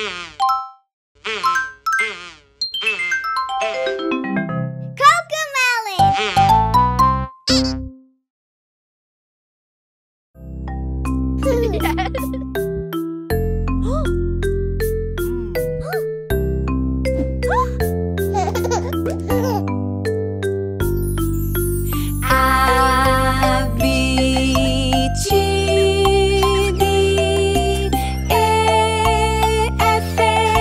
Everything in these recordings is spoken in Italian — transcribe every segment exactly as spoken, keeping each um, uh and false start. A B C D E F F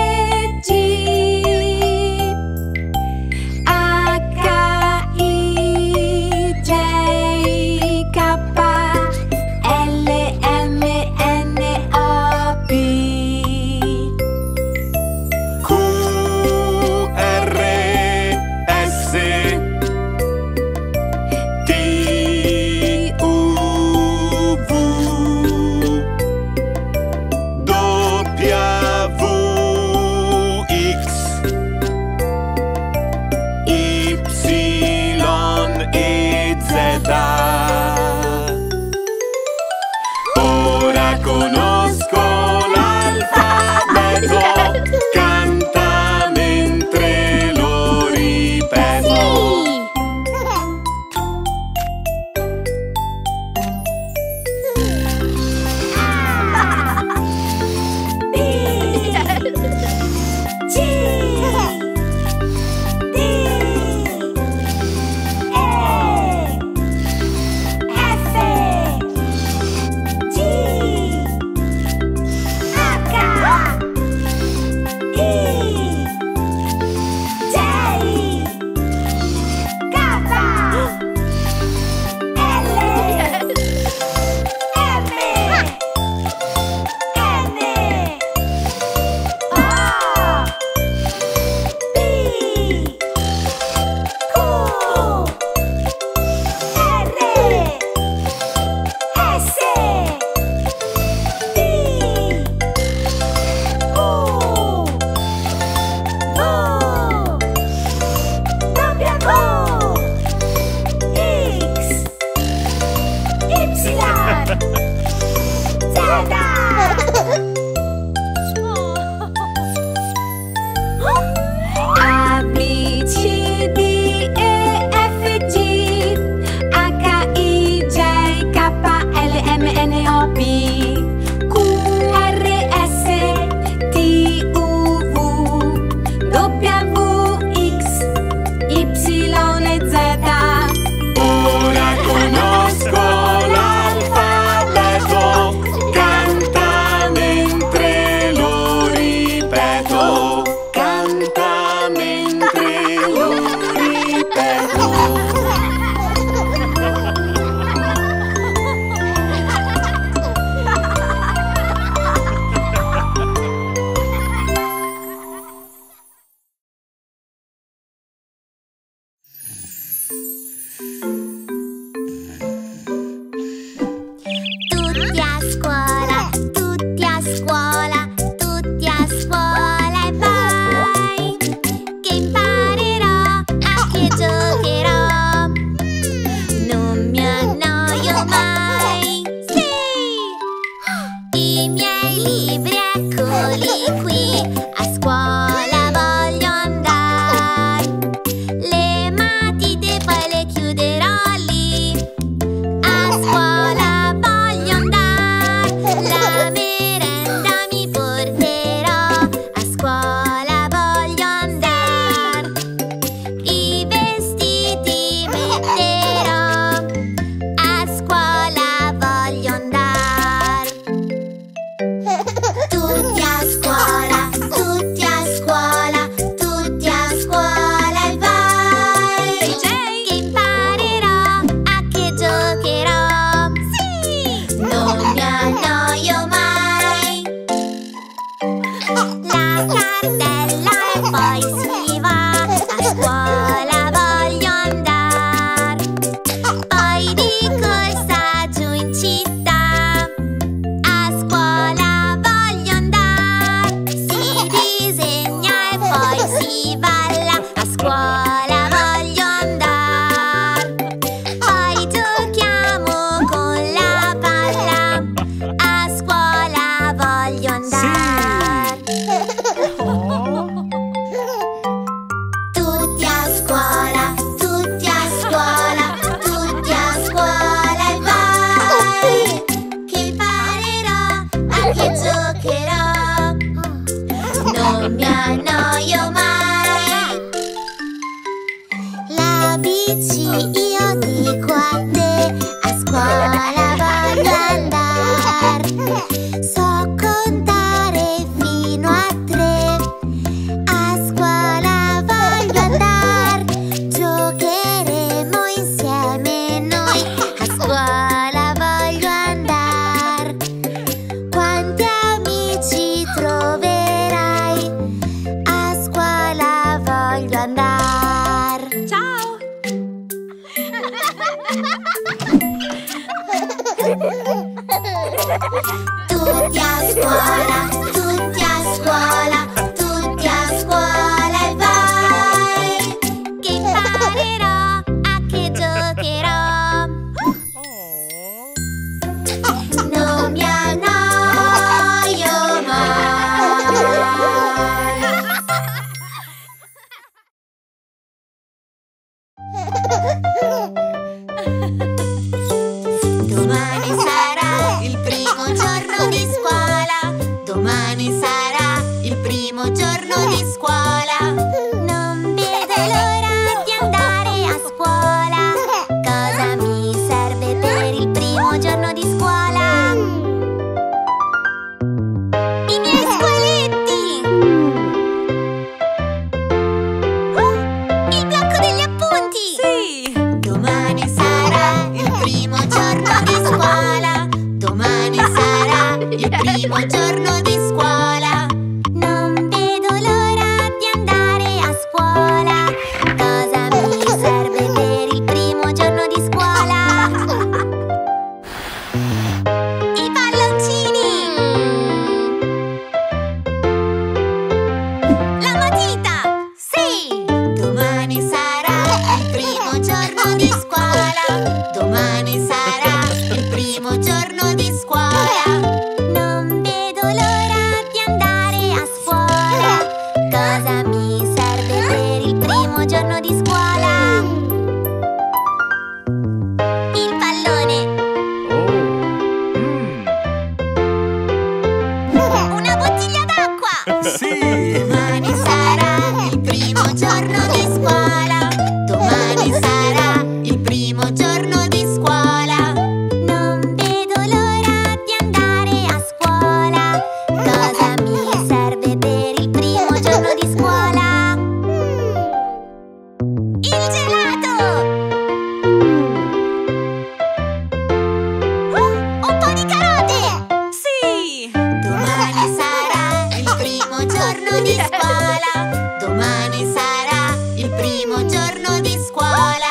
io dico a te, a scuola voglio andar. So contare fino a tre, a scuola voglio andar. Giocheremo insieme noi, a scuola voglio andar. Quanti amici troverai, a scuola voglio andar. Tutti a scuola, tutti a scuola, tutti a scuola e vai, che imparerò, a che giocherò. Non mi annoio mai. Domani sarà il primo giorno di scuola. Domani sarà il primo giorno di scuola. Non vedo l'ora di andare a scuola. Cosa mi serve per il primo giorno di scuola? I miei squaletti! Oh, il blocco degli appunti! Sì! Domani sarà il primo giorno di scuola. Domani sarà il primo giorno di scuola. Non vedo l'ora di andare a scuola. Cosa mi serve per il primo giorno di scuola? I palloncini! La matita! Sì! Domani sarà il primo giorno di scuola. Domani sarà il primo giorno di scuola. Non vedo l'ora di andare a scuola. Cosa mi serve per il primo giorno di scuola? Il pallone. Una bottiglia d'acqua. Sì. Domani sarà il primo giorno di scuola. Domani sarà il primo giorno di scuola. Non vedo l'ora di andare a scuola. Cosa mi serve per il primo giorno di scuola? Il gelato! Oh, un po' di carote! Sì! Domani sarà il primo giorno di scuola.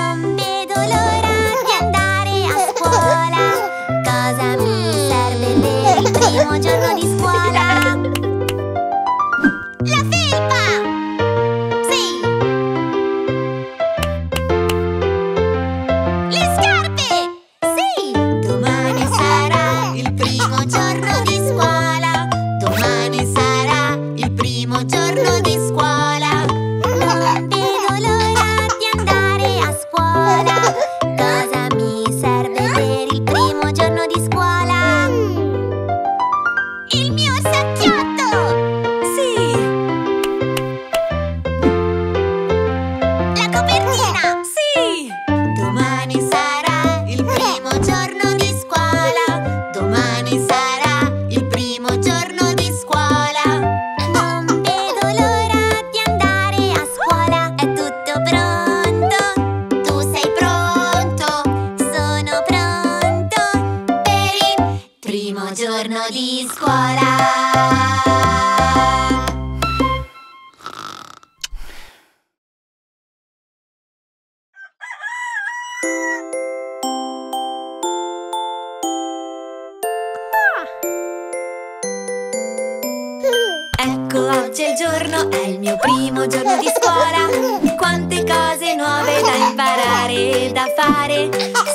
Domani sarà il primo giorno di scuola. Non vedo l'ora di andare a scuola. Cosa mi serve per il primo giorno di scuola? La felpa! Sì! Le scarpe! Sì! Domani sarà il primo giorno di scuola. Domani sarà il primo giorno di scuola. Non vedo l'ora di andare a scuola. Cosa mi serve per il primo giorno di scuola? Il mio sacchiotto! Sì! La copertina! Sì! Domani sarà il primo giorno di scuola. Domani sarà il primo giorno di scuola. Non vedo l'ora di andare a scuola. È tutto pronto? Tu sei pronto? Sono pronto per il primo giorno di scuola. Ecco, oggi è il giorno, è il mio primo giorno di scuola. Quante cose nuove da imparare e da fare.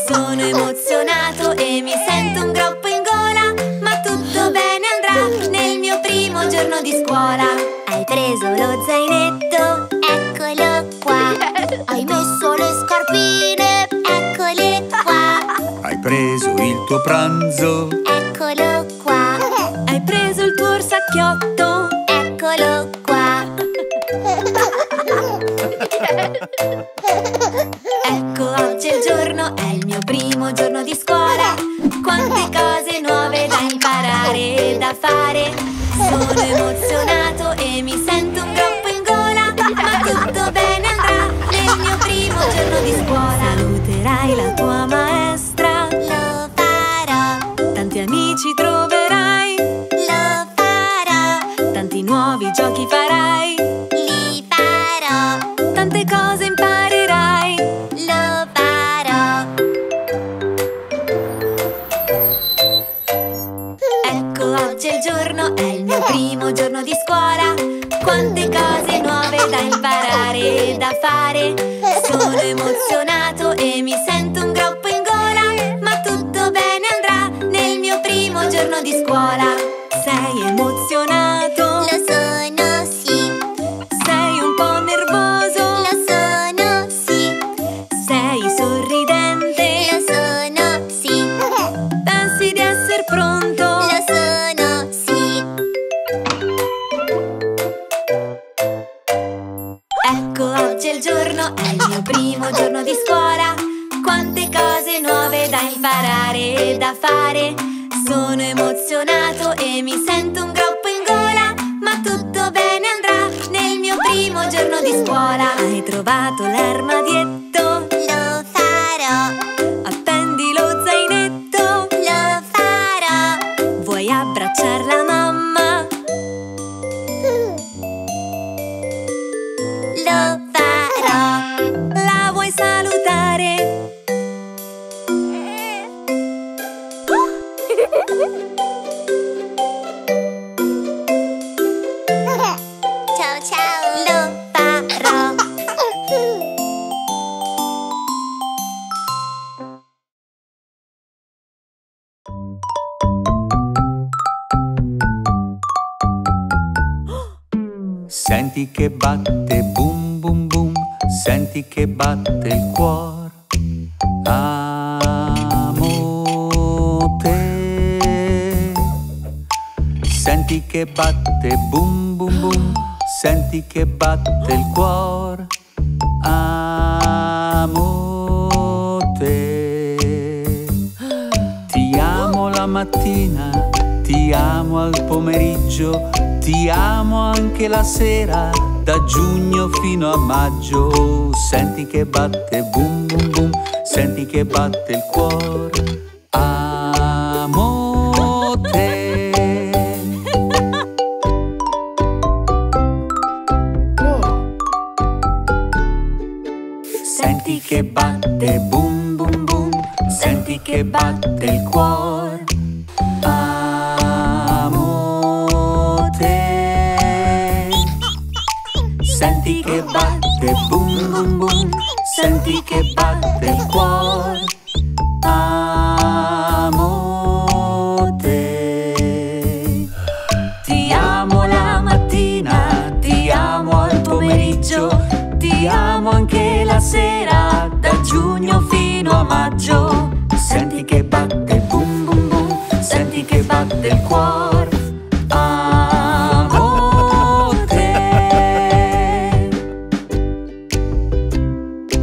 Sono emozionato e mi sento un groppo in gola, ma tutto bene andrà nel mio primo giorno di scuola. Hai preso lo zainetto? Eccolo qua. Hai messo le scarpine? Eccole qua. Hai preso il tuo pranzo? Eccolo qua. Hai preso il tuo sacchiotto? Eccolo qua. Ecco, oggi è il giorno, è il mio primo giorno di scuola. Quante cose nuove da imparare e da fare. Sono emozionato e mi sento un groppo in gola, ma tutto bene andrà, è il mio primo giorno di scuola. Saluterai la tua maestra, lo farò. Tanti amici troverai, lo farò. Tanti nuovi giochi farai, li farò. Tante cose imparerai, lo farò. Ecco, oggi è il giorno, è il mio primo giorno di scuola. Quante cose nuove da imparare e da fare. Sono emozionato e mi sento un groppo in gola, ma tutto bene andrà nel mio primo giorno di scuola. Sei emozionato? Lo sono, sì. Sei un po' nervoso? Lo sono, sì. Sei sorridente? Lo sono, sì. Pensi di essere pronto? Lo sono, sì. Ecco, oggi è il giorno, è il mio primo giorno di scuola. Quante cose nuove da imparare e da fare. Sono emozionato e mi sento un groppo in gola, ma tutto bene andrà nel mio primo giorno di scuola. Hai trovato l'armadietto? Lo farò. Appendi lo zainetto? Lo farò. Vuoi abbracciar la mamma? Lo farò. La vuoi salutare? Ciao ciao. Lo farò. Senti che batte boom boom boom, senti che batte il cuore. Amo te. Senti che batte boom boom boom, senti che batte il cuore. Amo te. Ti amo la mattina, ti amo al pomeriggio, ti amo anche la sera, da giugno fino a maggio. Senti che batte boom boom boom, senti che batte il cuore. Amo te. Senti che batte boom boom boom, senti che batte il cuore. Amo te. Senti che batte boom boom boom, senti che batte il cuore. Amo te. Ti amo la mattina, ti amo al pomeriggio, ti amo anche la sera, da giugno fino a maggio. Senti che batte boom boom boom, senti che batte il cuore. Amo te.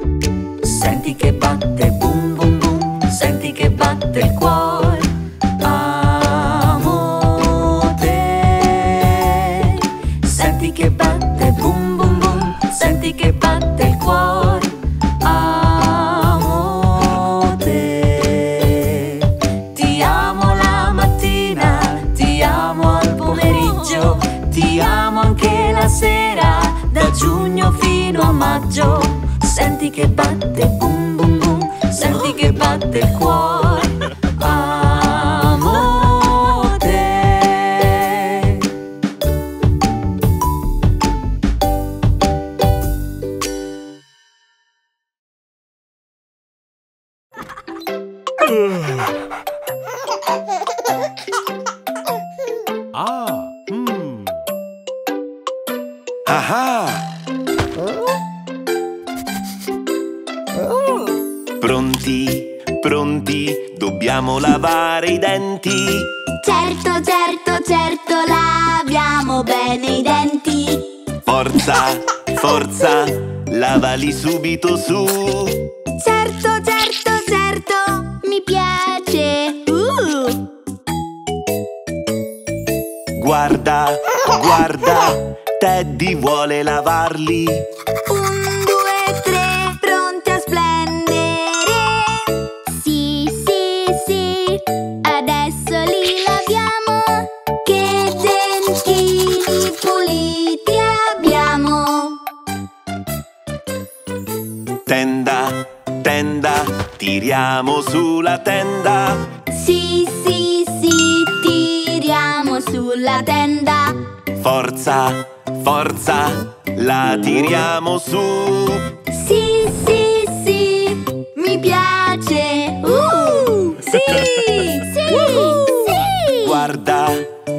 Senti che batte boom boom boom, senti che batte il cuore. Amo te. Senti che batte boom boom boom, senti che batte il cuore. Amo te. Ti amo la mattina, ti amo al pomeriggio, ti amo anche la sera, da giugno fino a maggio. Senti che batte boom boom boom, senti che batte il cuore. Ah, mm. Aha. Oh. Pronti, pronti, dobbiamo lavare i denti. Certo, certo, certo, laviamo bene i denti. Forza, forza, Lavali subito su. Certo, certo, certo, mi piace. uh. Guarda, guarda, Teddy vuole lavarli. Un, due, tre, pronti a splendere. Sì, sì, sì, adesso li laviamo. Che dentini puliti abbiamo. Tenda, tenda, tiriamo sulla tenda. Sì, sì, sì, tiriamo sulla tenda. Forza, forza, la tiriamo su. Sì, sì, sì, mi piace. Uh, sì, sì, uh, sì. Guarda,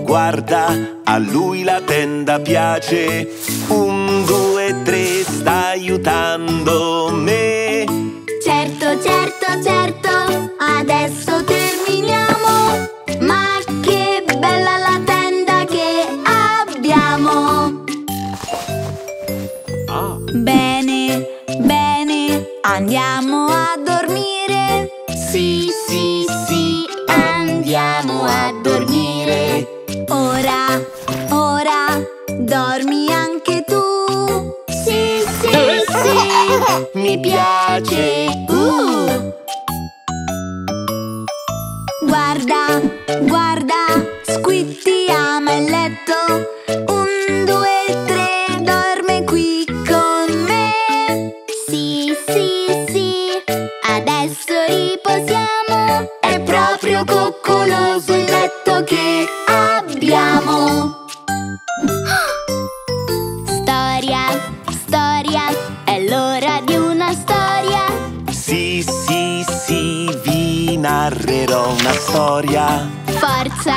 guarda, a lui la tenda piace. Un, due, tre, sta aiutando me. Certo, certo, certo, adesso terminiamo. Ma che bella la tenda che abbiamo. Bene, bene, andiamo a dormire. Sì, sì, sì, andiamo a dormire. Ora, ora, dormi anche tu. Sì, sì, sì, mi piace. uh. Guarda, guarda, Squitty ama il letto. Un, due, tre, dorme qui con me. Sì, sì, sì, adesso riposiamo. È proprio coccoloso il letto che abbiamo. Storia, storia, è l'ora di una storia. Sì, sì, sì, vi narrerò una storia. Forza,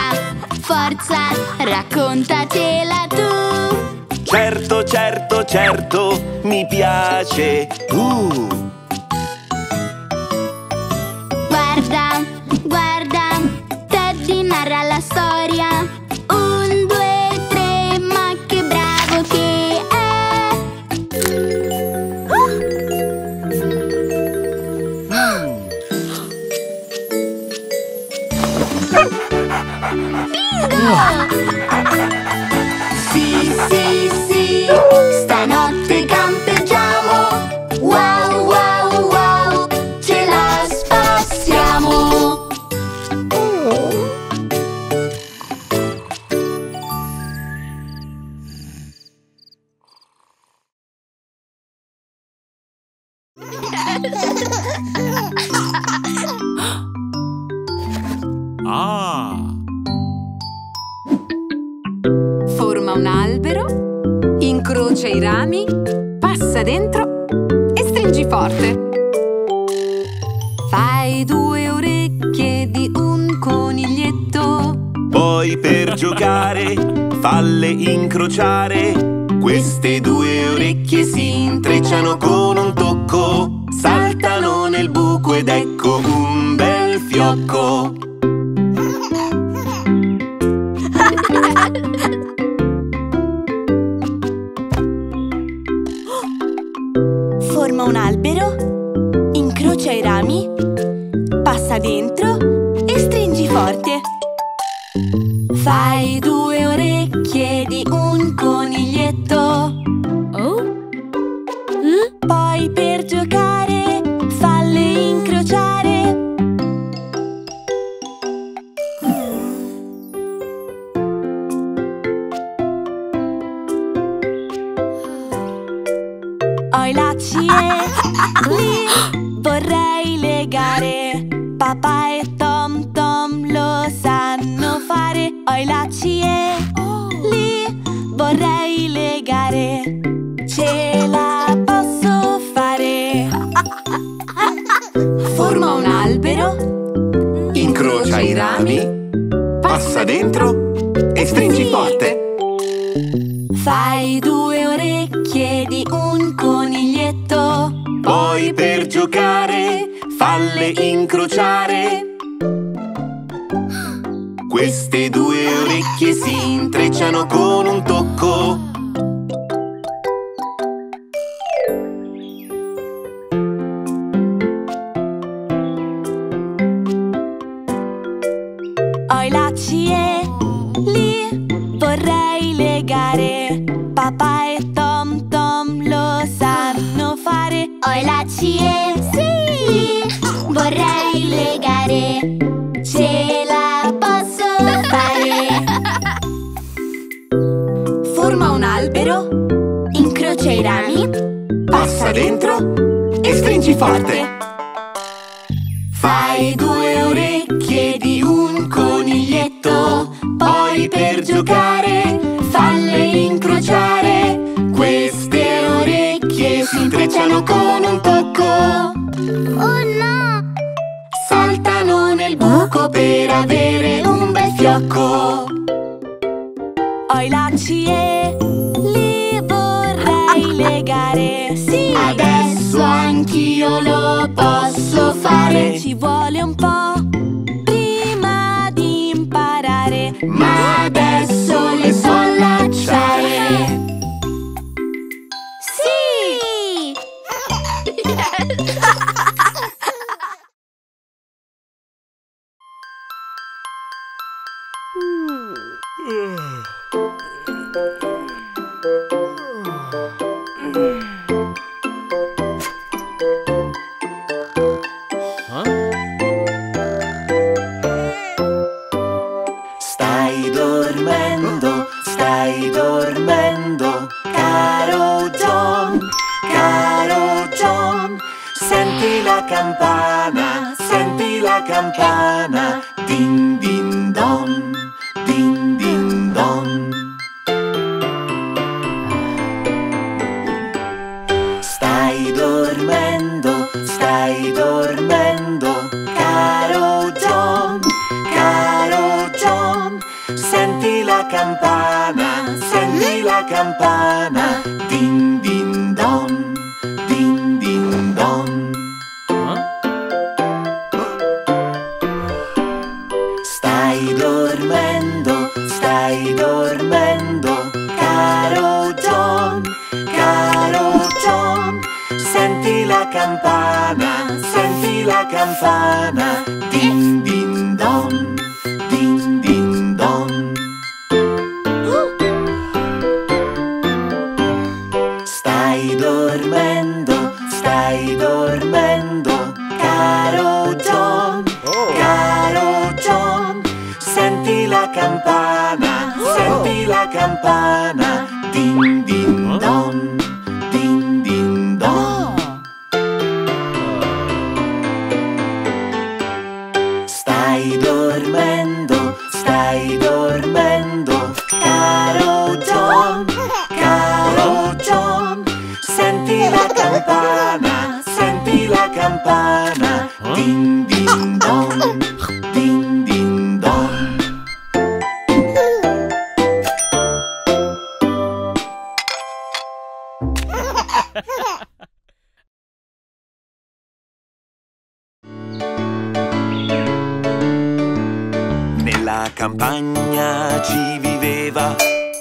forza, raccontacela tu. Certo, certo, certo, mi piace. uh. Guarda, guarda, Teddy narra la storia. Un, due, tre, ma che bravo che è. Sì, sì, sì, stanotte campeggiamo. Wow, wow, wow, ce la spassiamo. Ah! Forma un albero, incrocia i rami, passa dentro e stringi forte. Fai due orecchie di un coniglietto. Poi per giocare falle incrociare. Queste due orecchie si intrecciano con un tocco. Saltano nel buco ed ecco un bel fiocco. Forma un albero, incrocia i rami, passa dentro e stringi forte. Fai due orecchie di un coniglietto. Oh. Mm? Poi per giocare falle incrociare. Ho i lacci e li vorrei legare. Papà e Tom Tom lo sanno fare. Ho i lacci e li vorrei legare. Ce la posso fare. Forma un albero, incrocia i rami, passa dentro e stringi forte. Fai due orecchie di un coniglietto. Poi per giocare falle incrociare. Queste due orecchie si intrecciano con un tocco. specie li vorrei legare. Papà e Tom Tom lo sanno fare. Ho i lacci e sì, li vorrei legare. Ce la posso fare. Forma un albero, incrocia i rami, passa dentro e stringi forte. Fai due orecchie di un coniglietto, poi per giocare falle incrociare. Queste orecchie si intrecciano con un tocco. Oh no! Saltano nel buco per avere un bel fiocco. Ho i lacci e li vorrei legare. Sì! Adesso anch'io lo posso fare. Ci vuole un po' prima di imparare, ma adesso le so allacciare. Sì! Campana, senti la campana, din din don, din din don. Stai dormendo, stai dormendo, caro John, caro John. Senti la campana, senti la campana, din din don, din din don. Stai dormendo, caro John, caro John. Senti la campana, senti la campana, din din don, din din don. Stai dormendo, stai dormendo, caro John, caro John. Senti la campana, senti la campana, din din don, din din don. Stai dormendo, stai dormendo, caro John, caro John. Senti la campana, senti la campana, din din don, din din don. Nella campagna ci viveva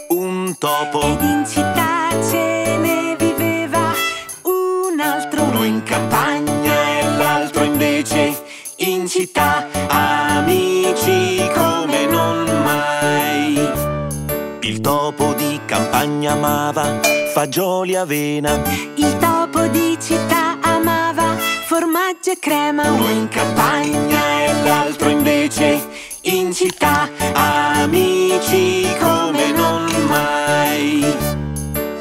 un topo, ed in città ce ne viveva un altro. Uno in campagna e l'altro invece in città, amici come non mai. Il topo di campagna amava fagioli e avena, il topo di città amava formaggio e crema. Uno in campagna e l'altro invece in città, amici come non mai.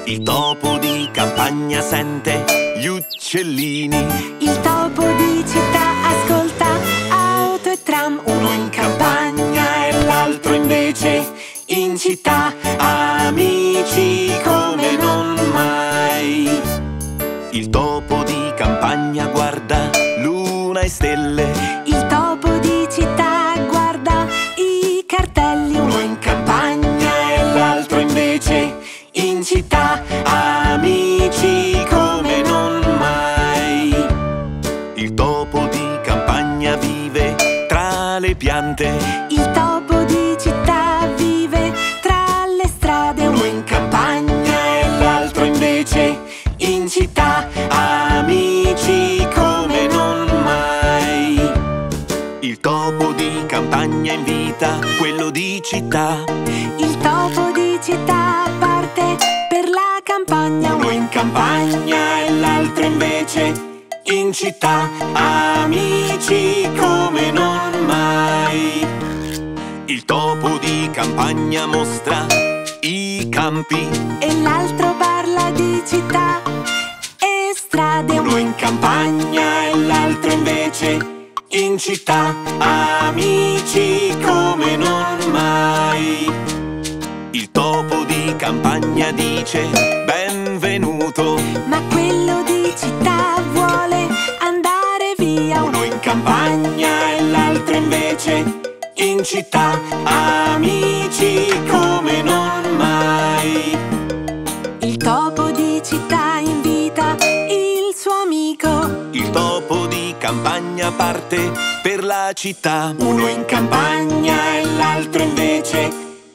Il topo di campagna sente gli uccellini, il topo di città ascolta auto e tram. Uno in campagna e l'altro invece in città, amici come non mai. Il topo di campagna guarda luna e stelle, il topo di città guarda i cartelli. Uno in campagna e l'altro invece in città, amici come non mai. Il topo di campagna vive tra le piante, il topo di città in città, amici come non mai. Il topo di campagna invita quelli Cappello di città. Il topo di città parte per la campagna. Uno in campagna e l'altro invece in città. Amici come non mai. Il topo di campagna mostra i campi e l'altro parla di città e strade. Uno in campagna e l'altro invece in città, amici come non mai. Il topo di campagna dice benvenuto, ma quello di città vuole andare via. Uno in campagna e l'altro invece in città, amici come non mai. Il topo di città invita il suo amico. Il topo di campagna parte per la città. Uno in campagna e l'altro invece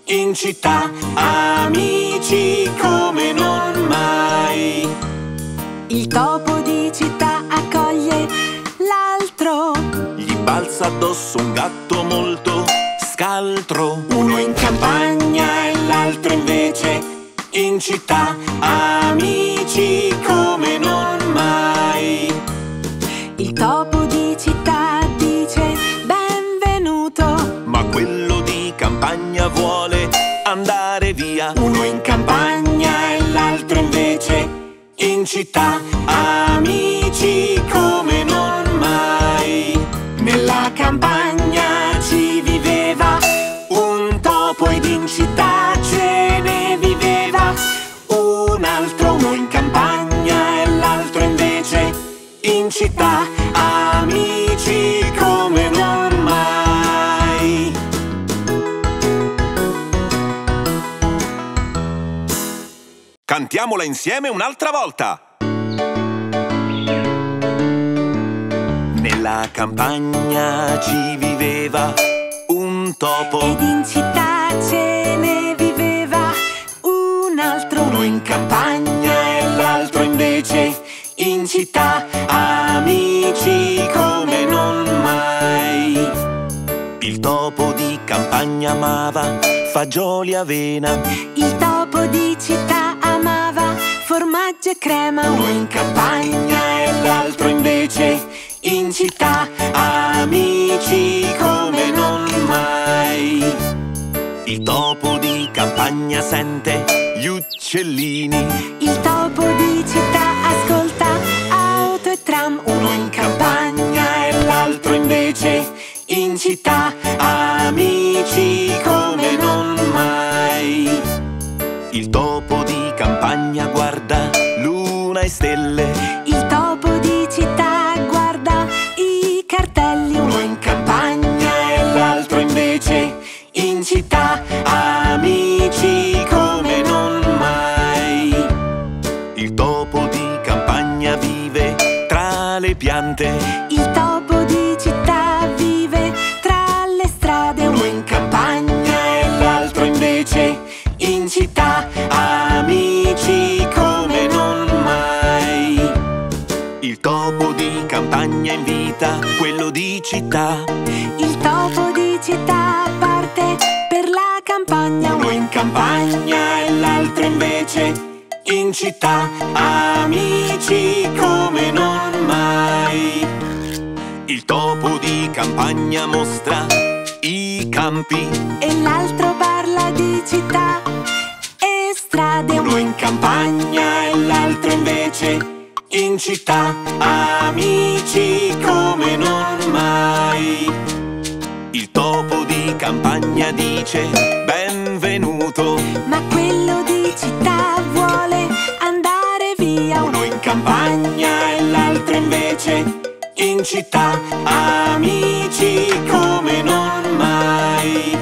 in città. Amici come non mai. Il topo di città accoglie l'altro. Gli balza addosso un gatto molto scaltro. Uno in campagna e l'altro invece in città. Amici come non mai. Il topo di città dice benvenuto, ma quello di campagna vuole andare via. Uno in campagna e l'altro invece in città. Amici come non mai. Nella campagna ci viveva un topo ed in città ce ne viveva un altro. Uno in campagna e l'altro invece in città, amici come non mai. Cantiamola insieme un'altra volta. Nella campagna ci viveva un topo ed in città ce ne viveva un altro. Uno in campagna e l'altro invece in città, amici come non mai. Il topo di campagna amava fagioli e avena. Il topo di città amava formaggio e crema. Uno in campagna e l'altro invece in città, amici come non mai. Il topo di campagna sente gli uccellini. Il topo di città ascolta auto e tram. Uno in campagna e l'altro invece in città, amici come non mai. Il topo di campagna guarda luna e stelle. Il topo di città guarda i cartelli. Uno in campagna e l'altro invece in città, amici come non mai. Il topo di vive tra le piante. Il topo di città vive tra le strade. Uno in campagna e l'altro invece in città, amici come non mai. Il topo di campagna invita quello di città. Il topo di città parte per la campagna. Uno in campagna e l'altro invece in città, amici come non mai. Il topo di campagna mostra i campi e l'altro parla di città e strade. Uno in campagna e l'altro invece in città, amici come non mai. Il topo di campagna dice benvenuto, ma quello di città vuole andare via. Uno in campagna e l'altro invece in città, amici come non mai.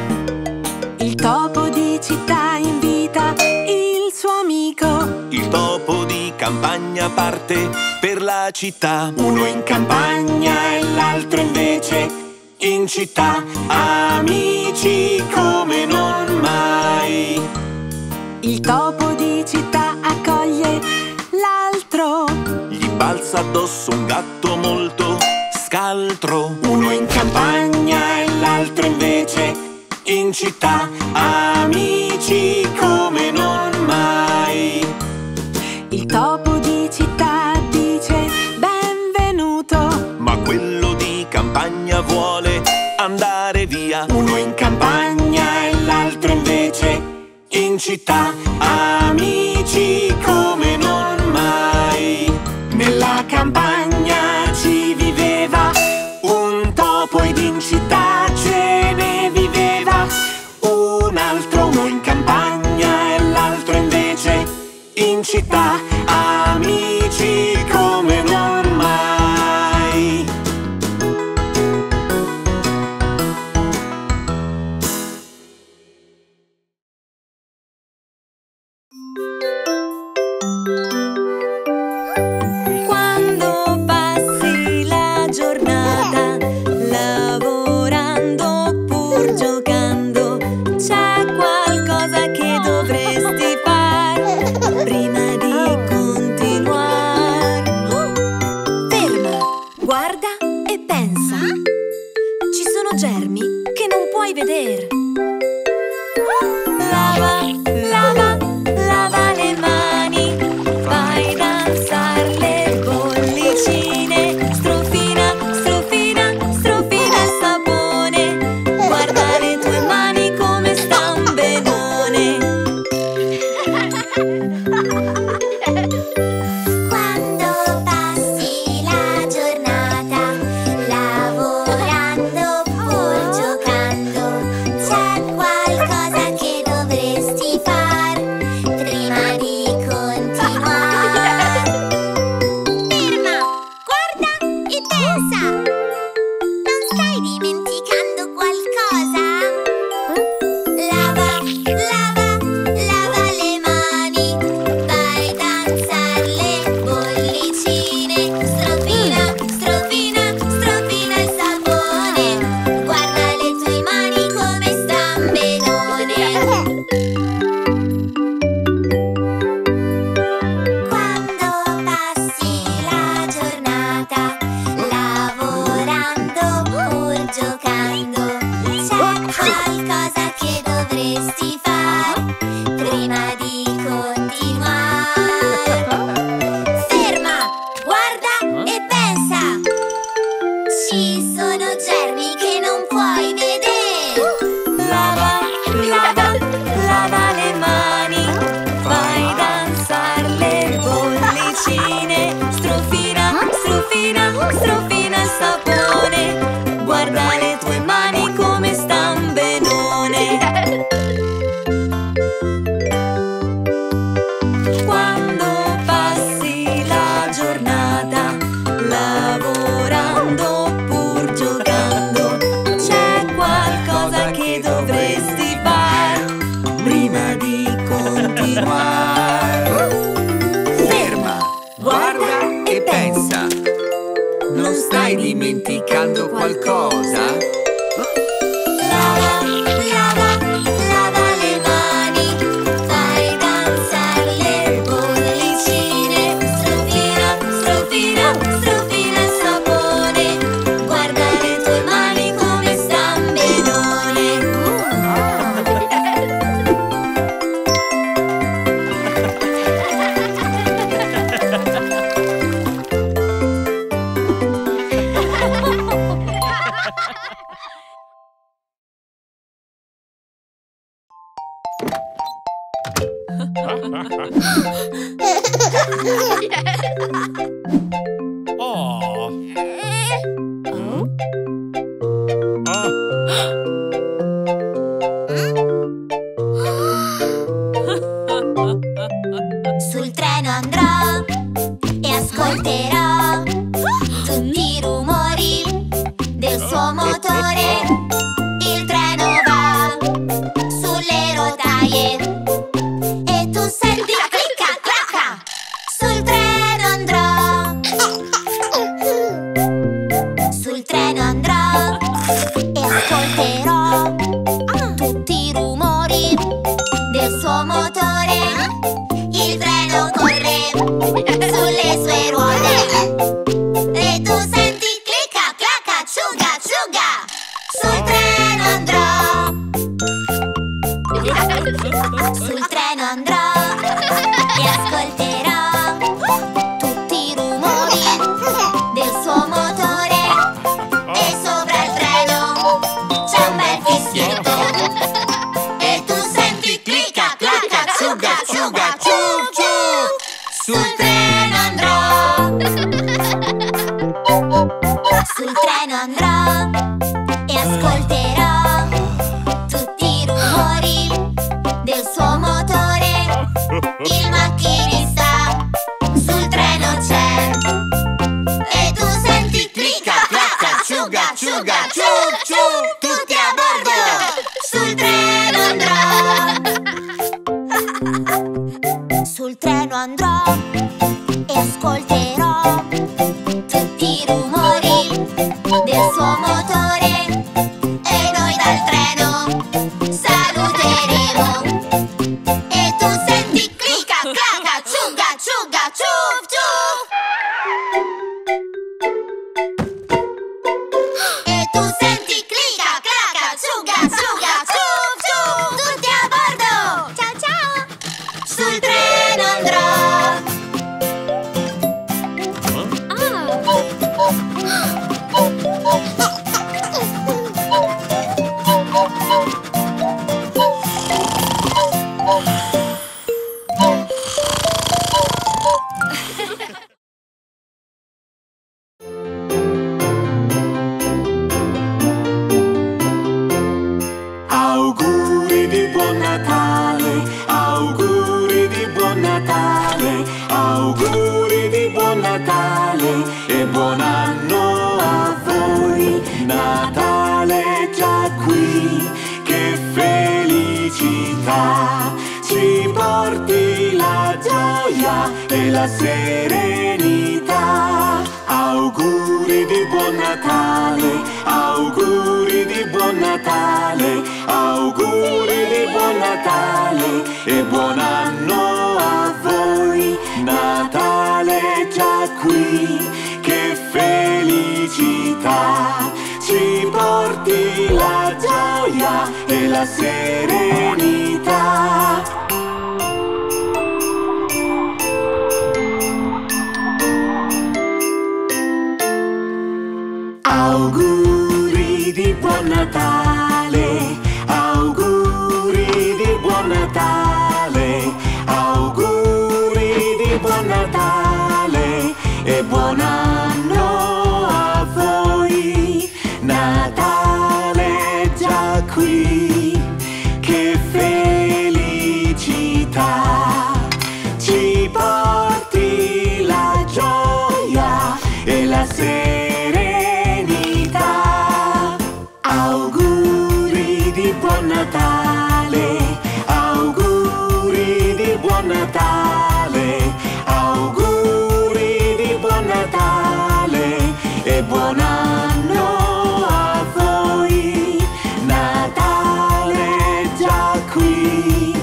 Il topo di città invita il suo amico. Il topo di campagna parte per la città. Uno in campagna e l'altro invece in città, amici come non mai. Il topo di città accoglie l'altro. Gli balza addosso un gatto molto scaltro. Uno in campagna e l'altro invece in città, amici come non mai. Il topo di città dice benvenuto, ma quello di campagna vuole andare via. Uno in campagna e l'altro invece in città, amici come non mai. Nella campagna ci viveva un topo ed in città ce ne viveva un altro. Uno in campagna e l'altro invece in città, amici come non mai. Quando passi la giornata lavorando oppur giocando, c'è qualcosa che dovresti fare prima di continuare. Ferma, guarda e pensa. Ci sono germi che non puoi vedere. Andrà piano andrò e ascolterò tutti i rumori del suo motore. Il macchinista sul treno c'è e tu senti clicca, clacca, ciuga, ciuga, ciu, ciu, tutti a bordo, sul treno andrò. Sul treno andrò e ascolterò tutti i rumori del suo motore e noi dal treno saluteremo e tu senti clicca, clacca, ciuga, ciuga, ciuf, ciuf e tu senti clicca, clacca, ciuga, ciuga, ciuf, ciuf, tutti a bordo, ciao ciao, sul treno andrò. Serenità, auguri di buon Natale, auguri di buon Natale, auguri di buon Natale e buon anno a voi. Natale è già qui, che felicità, ci porti la gioia e la serenità. Auguri di buon Natale, auguri di buon Natale, auguri di buon Natale e buon anno a voi. Natale è già qui, che felicità, ci porti la gioia e la serenità. Buon Natale, auguri di buon Natale, auguri di buon Natale e buon anno a voi. Natale è già qui,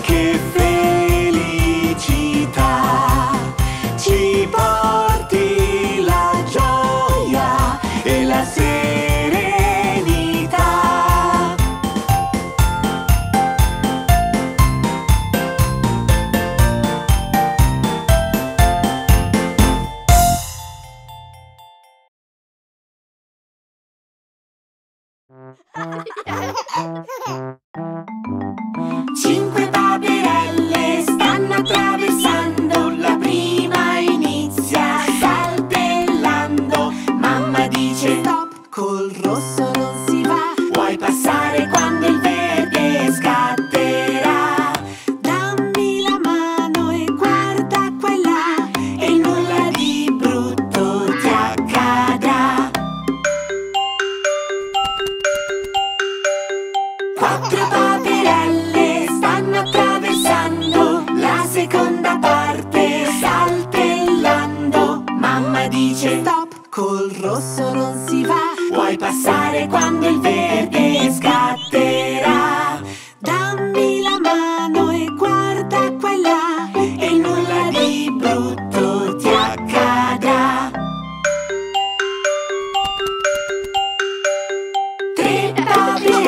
che felicità, ci porti la gioia e la serenità. Cinque paperelle stanno attraversando, la prima inizia saltellando. Mamma dice stop, col rosso non si va, puoi passare quando il verde scatterà. Dammi la mano e guarda quella e nulla di brutto ti accadrà. Quattro paperelle stanno attraversando, la seconda parte saltellando. Mamma dice stop, col rosso non si va, puoi passare quando il verde scatterà. Dammi la mano e guarda quella e nulla di brutto ti accadrà. Tre paperelle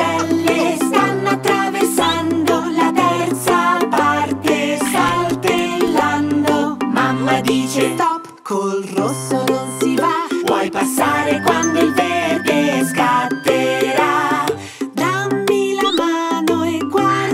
dice stop, col rosso non si va, puoi passare quando il verde scatterà. Dammi la mano e guarda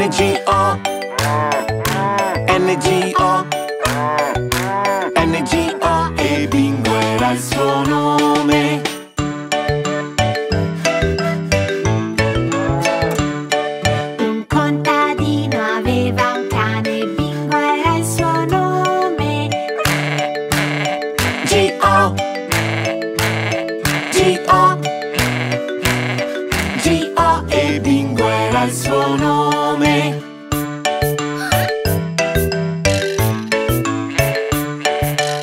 N G O, N G O, N G O, e Bingo era il suo nome. Un contadino aveva un cane, Bingo era il suo nome. G O, G O, G O, e Bingo era il suo nome.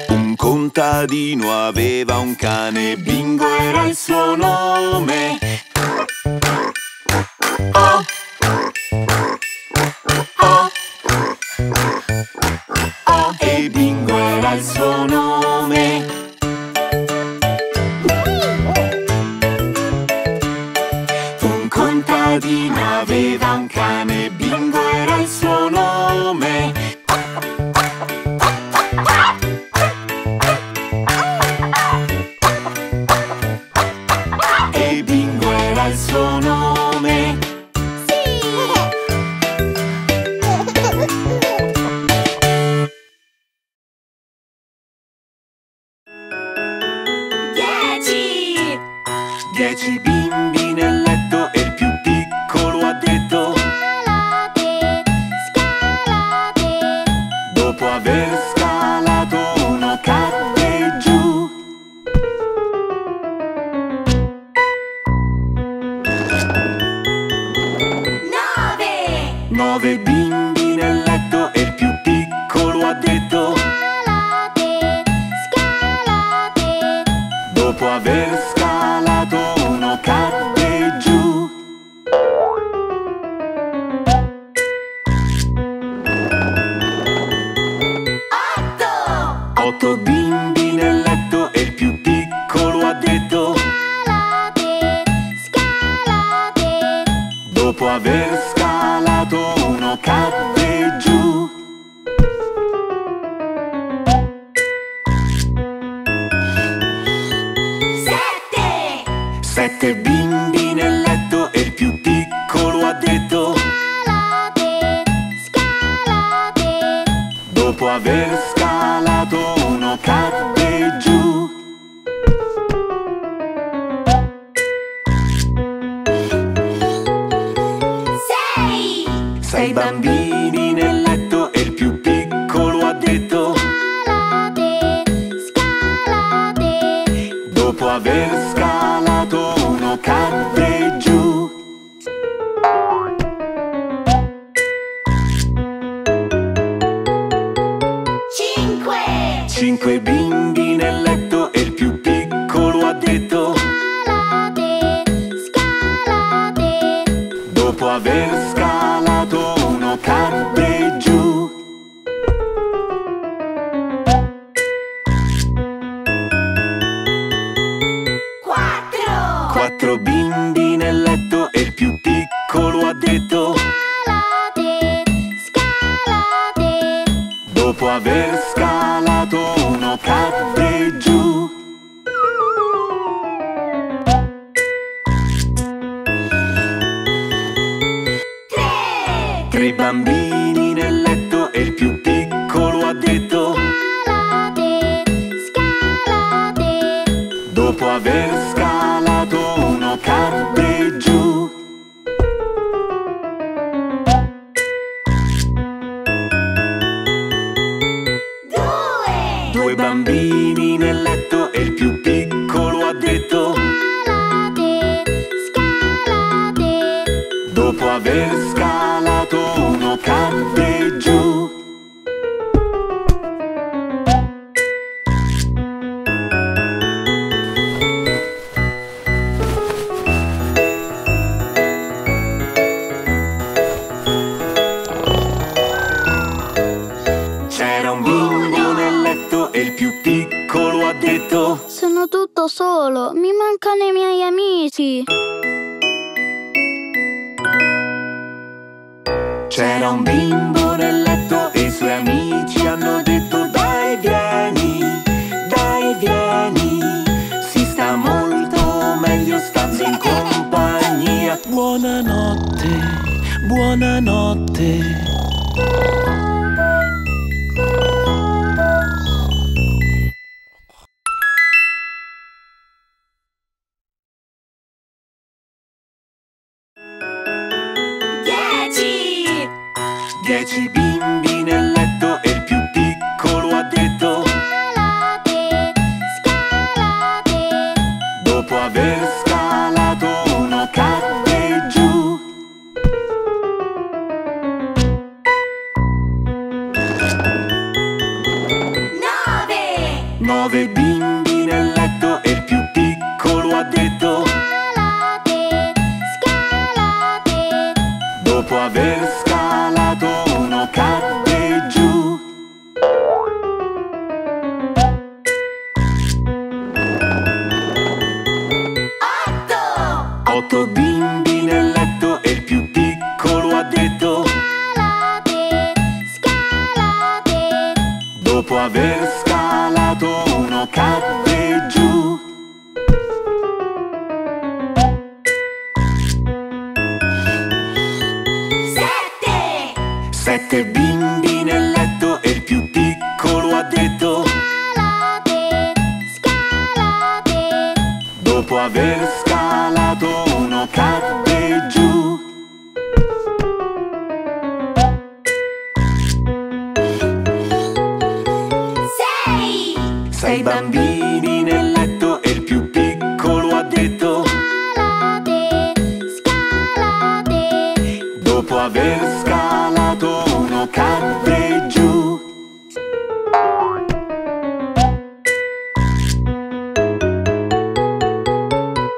Un contadino aveva un cane, Bingo era il suo nome. Oh, oh, oh, e Bingo era il suo nome. Un contadino aveva un cane, Bingo era il suo nome. E Bingo era il suo nome. Sì! Dieci! Dieci bimbi nel letto e il più piccolo ha detto: scalate, scalate. Dopo aver scalato uno cadde giù. Nove! Nove bimbi nel letto e il più piccolo ha detto: scalate, scalate. Dopo aver scalato uno cadde giù. Otto bimbi nel letto e il più piccolo ha detto: scalate, scalate. Dopo aver scalato uno cadde giù. Sette! Sette bimbi nel letto e il più piccolo ha detto: scalate, scalate. Dopo aver scalato cadde giù. Sei! Sei bambini nel letto e il più piccolo ha detto: scalate, scalate. Dopo aver scalato uno cadde giù. Cinque bimbi nel letto e il più piccolo ha detto: scalate, scalate. Dopo aver scalato uno cadde giù. Quattro! Quattro bimbi nel letto e il più piccolo ha detto: scalate, scalate. Dopo aver scalato uno cadde giù. Tre! Tre bambini nel letto e il più piccolo ha detto: scalate, scalate. Dopo aver scalato uno cadde giù. Due bambini nel letto e il più piccolo ha detto: scalate, scalate. Dopo aver scalato uno cadde giù. C'era un bimbo e il più piccolo ha detto: sono tutto solo, mi mancano i miei amici. C'era un bimbo nel letto e i suoi amici hanno detto: dai vieni, dai vieni, si sta molto meglio stando in compagnia. Buonanotte, buonanotte. buonanotte. Dieci! Dieci bimbi nel letto e il più piccolo ha detto: scalate, scalate. Dopo aver scalato uno cadde giù. Nove! Nove bimbi nel letto e il più piccolo ha detto: scalate, scalate. Dopo aver scalato uno cadde giù. Otto! Otto bimbi nel letto e il più piccolo ha detto: scalate, scalate. Dopo aver scalato uno cadde giù. Sette! Sette bimbi nel letto e il più piccolo ha detto: scalate, scalate. Dopo aver scalato uno cadde giù. Sei! Sei bambini nel letto e il più piccolo ha detto: scalate, scalate. Dopo aver scalato uno cadde giù.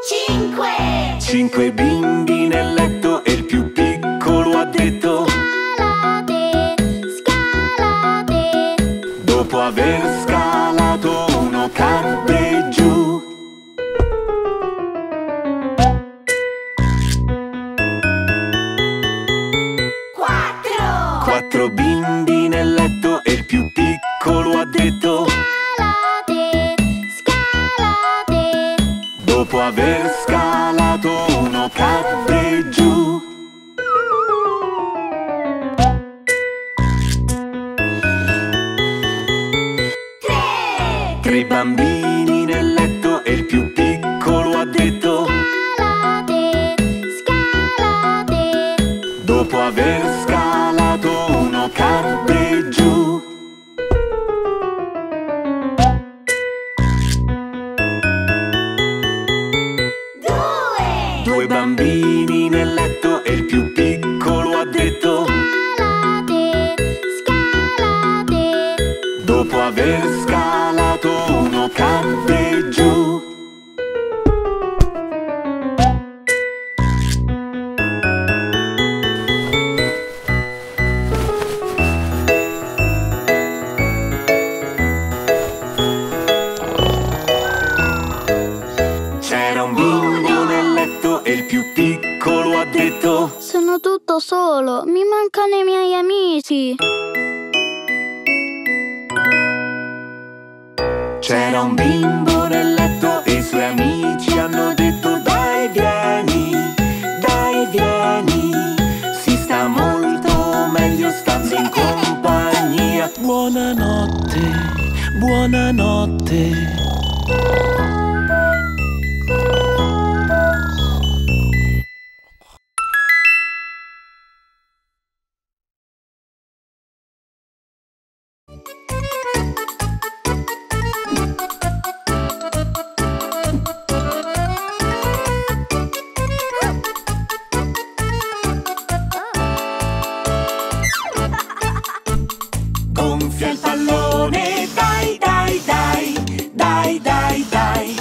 Cinque! Cinque bimbi nel letto e il più piccolo ha detto: scalate, scalate. Dopo aver scalato uno cadde giù. Quattro! Quattro bimbi nel letto e il più piccolo ha detto: scalate, scalate. Dopo aver scalato uno cadde giù. Tre! Tre bambini nel letto e il più piccolo ha detto: scalate, scalate. Dopo aver scalato uno cadde giù. Due! Due bambini nel letto e il più piccolo ha detto: scalate, scalate. Dopo aver scalato uno cadde giù. C'era un bimbo nel letto e il più piccolo ha detto: sono tutto solo, mi mancano i miei amici. C'era un bimbo nel letto e i suoi amici hanno detto: dai vieni, dai vieni, si sta molto meglio stando in compagnia. Buonanotte, buonanotte. Gonfia il pallone, dai, dai, dai, dai, dai, dai.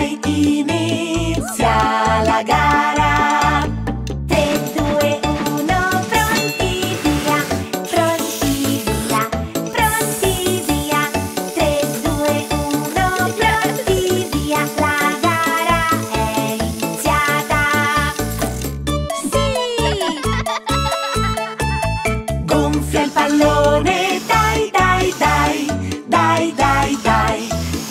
Dai, inizia la gara. Tre, due, uno, pronti via, pronti via, pronti via. Tre, due, uno, pronti via. La gara è iniziata. Sì! Gonfia il pallone, dai, dai, dai, dai, dai,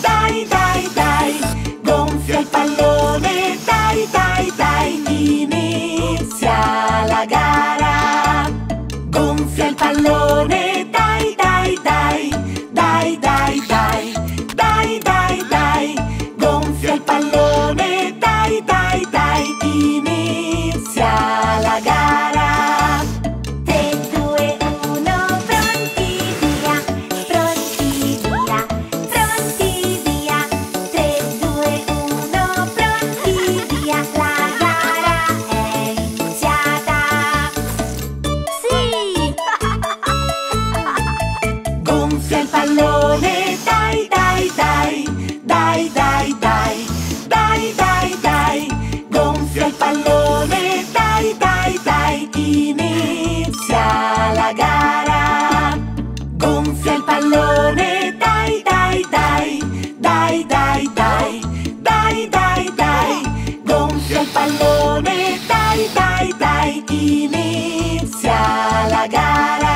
dai, dai, dai, dai. Gonfia il pallone, dai, dai, dai, inizia la gara. Gonfia il pallone, dai, dai, dai, dai, dai, dai, dai, dai, dai. Gonfia il pallone, dai, dai, dai, inizia la gara. Gonfia il pallone, dai, dai, dai, dai, dai, dai, dai, dai, dai. Gonfia il pallone, dai, dai, dai, inizia la gara. Gonfia il pallone, dai, dai, dai, dai, dai, dai, dai, dai, dai. Gonfia il pallone, dai, dai, dai, inizia la gara.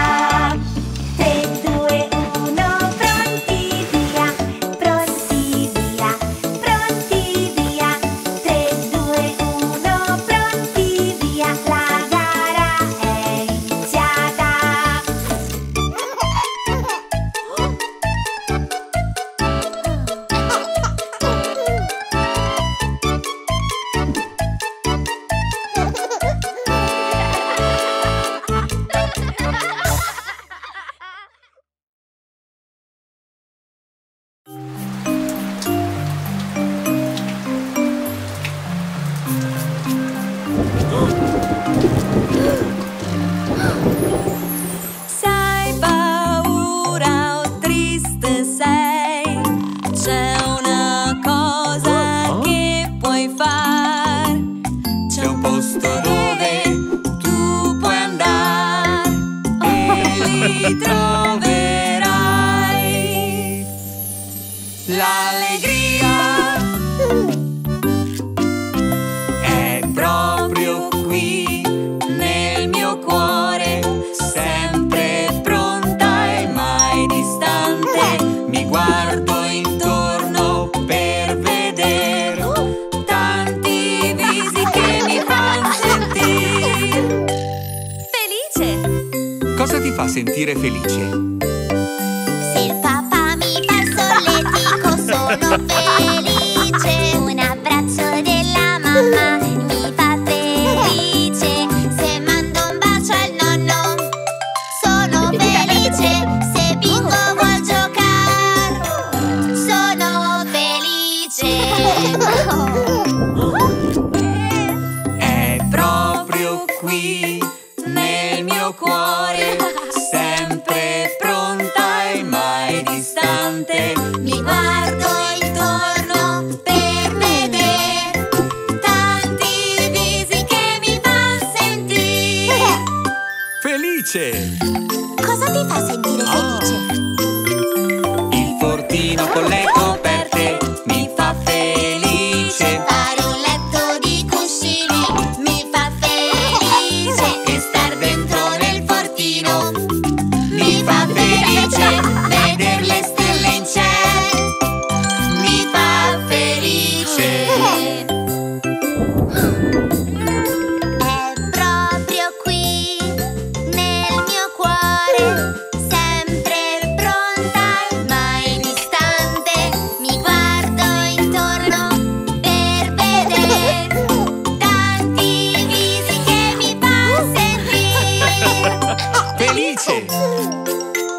Sentire felice. Se il papà mi fa il solletico sono felice. Un abbraccio della mamma mi fa felice. Se mando un bacio al nonno sono felice. Se Bingo vuol giocare sono felice. È proprio qui nel mio cuore, mi guardo intorno per vedere tanti visi che mi fanno sentire felice. Cosa ti fa sentire felice? Oh. Il fortino con le coperte mi fa felice. Fare un letto di cuscini mi fa felice. E star dentro nel fortino mi fa felice.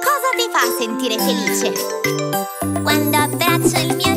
Cosa ti fa sentire felice? Quando abbraccio il mio